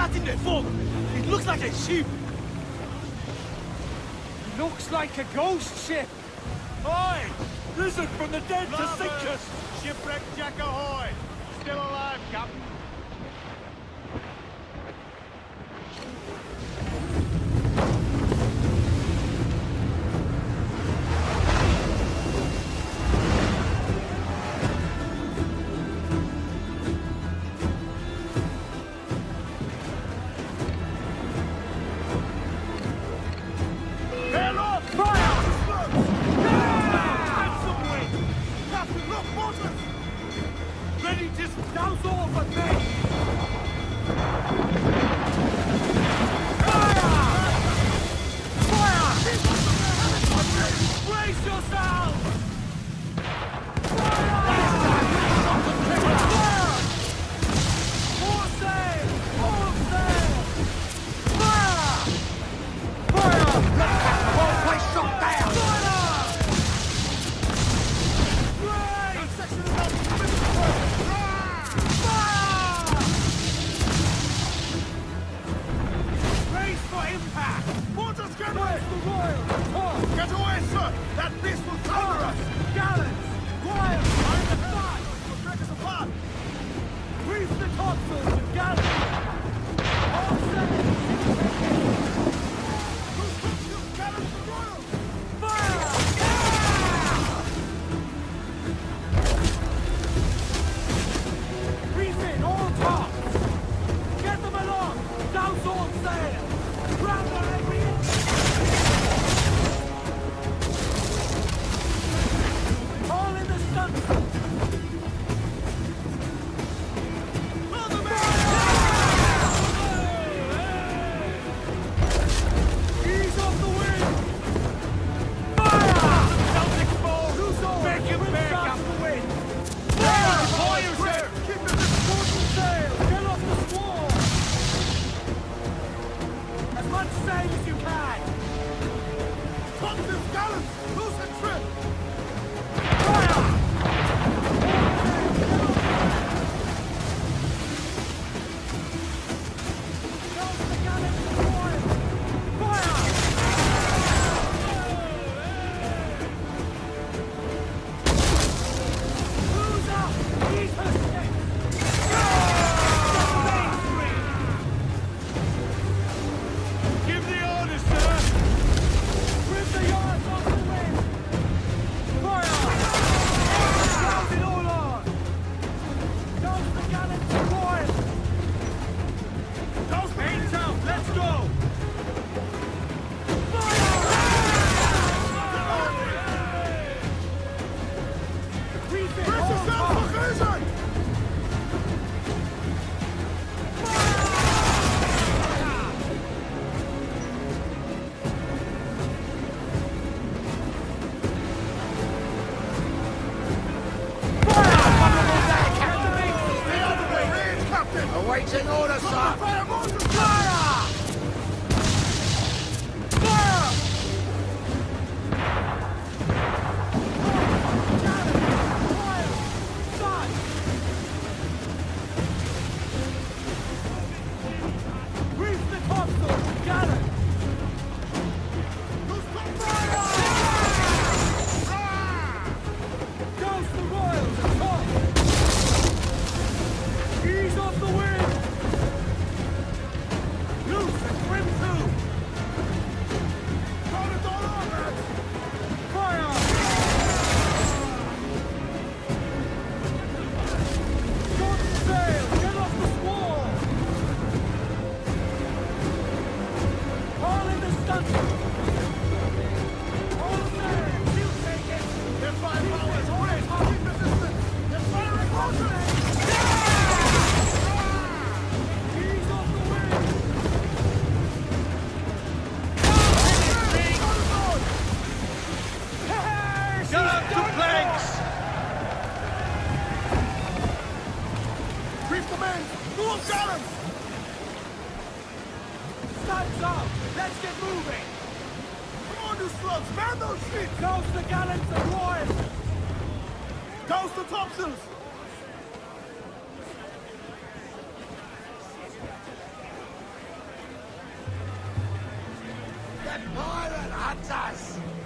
nothing they follow. It looks like a ship. It looks like a ghost ship. Oi! Risen from the dead to sink us! Shipwreck Jack ahoy! Still alive, Captain. Pirate hunters!